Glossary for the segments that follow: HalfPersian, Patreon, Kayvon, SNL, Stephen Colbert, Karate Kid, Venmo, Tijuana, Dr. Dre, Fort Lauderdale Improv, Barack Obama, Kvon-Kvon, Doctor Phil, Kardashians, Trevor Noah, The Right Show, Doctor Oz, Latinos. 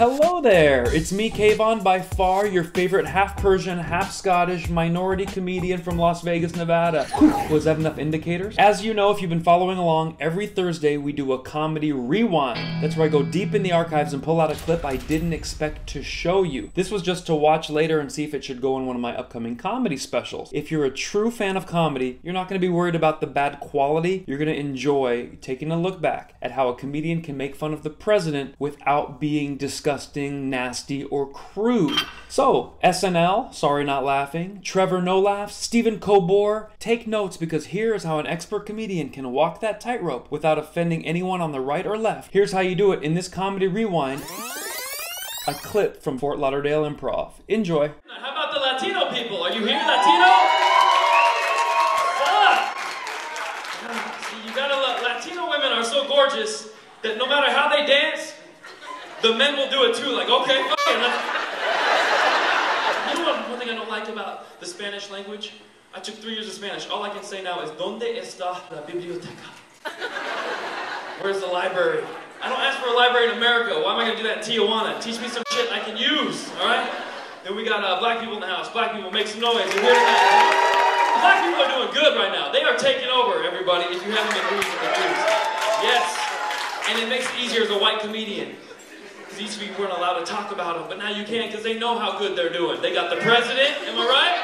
Hello there, it's me, Kayvon, by far your favorite half-Persian, half-Scottish minority comedian from Las Vegas, Nevada. Was that enough indicators? As you know, if you've been following along, every Thursday we do a comedy rewind. That's where I go deep in the archives and pull out a clip I didn't expect to show you. This was just to watch later and see if it should go in one of my upcoming comedy specials. If you're a true fan of comedy, you're not going to be worried about the bad quality. You're going to enjoy taking a look back at how a comedian can make fun of the president without being disgusting, nasty, or crude. So, SNL, sorry not laughing, Trevor Noah laughs, Stephen Colbert, take notes, because here's how an expert comedian can walk that tightrope without offending anyone on the right or left. Here's how you do it in this comedy rewind, a clip from Fort Lauderdale Improv. Enjoy. How about the Latino people? Are you here, Latino? Latino women are so gorgeous that no matter how they dance, the men will do it too. Like, okay, fuck it. You know one thing I don't like about the Spanish language? I took 3 years of Spanish. All I can say now is, ¿Dónde está la biblioteca? Where's the library? I don't ask for a library in America. Why am I going to do that in Tijuana? Teach me some shit I can use, all right? Then we got black people in the house. Black people, make some noise. You're here tonight. Black people are doing good right now. They are taking over, everybody, if you haven't been losing the juice. Yes. And it makes it easier as a white comedian, because these people weren't allowed to talk about them, but now you can, because they know how good they're doing. They got the president, am I right?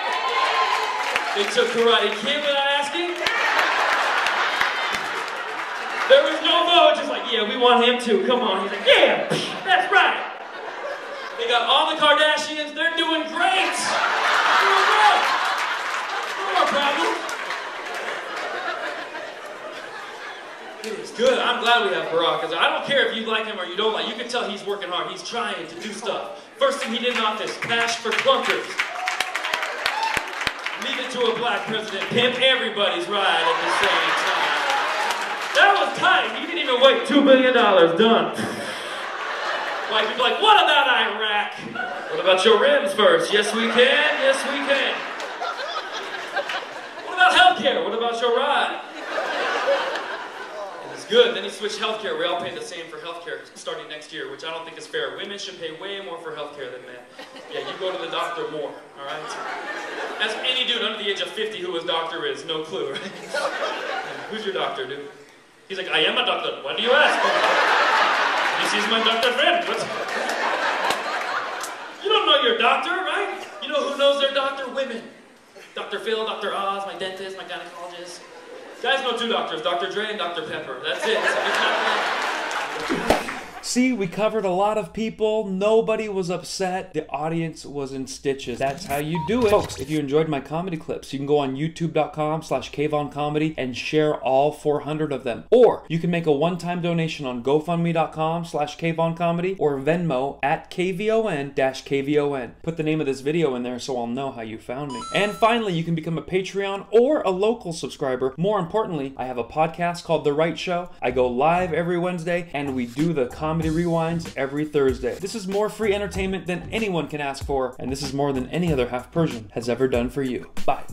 They took Karate Kid without asking. There was no vote, just like, yeah, we want him too, come on. He's like, yeah, that's right. They got all the Kardashians, they're doing great. Doing well. It's good. I'm glad we have Barack. I don't care if you like him or you don't like him. You can tell he's working hard. He's trying to do stuff. First thing he did in office, cash for clunkers. Leave it to a black president. Pimp everybody's ride at the same time. That was tight. He didn't even wait. $2 billion. Done. White people like, what about Iraq? What about your rims first? Yes, we can. Yes, we can. Healthcare, what about your ride? It's good. Then he switched healthcare. We all pay the same for healthcare starting next year, which I don't think is fair. Women should pay way more for healthcare than men. Yeah, you go to the doctor more, all right? As any dude under the age of 50 who his doctor is, no clue, right? Who's your doctor, dude? He's like, I am a doctor. Why do you ask? This is my doctor friend. You don't know your doctor, right? You know who knows their doctor? Women. Dr. Phil, Dr. Oz, my dentist, my gynecologist. Guys know two doctors, Dr. Dre and Dr. Pepper. That's it. See, we covered a lot of people. Nobody was upset. The audience was in stitches. That's how you do it. Folks, if you enjoyed my comedy clips, you can go on youtube.com/KayvonComedy and share all 400 of them. Or you can make a one-time donation on gofundme.com/KayvonComedy or Venmo @KVON-KVON. Put the name of this video in there so I'll know how you found me. And finally, you can become a Patreon or a local subscriber. More importantly, I have a podcast called The Right Show. I go live every Wednesday and we do the comedy rewinds every Thursday. This is more free entertainment than anyone can ask for, and this is more than any other half Persian has ever done for you. Bye.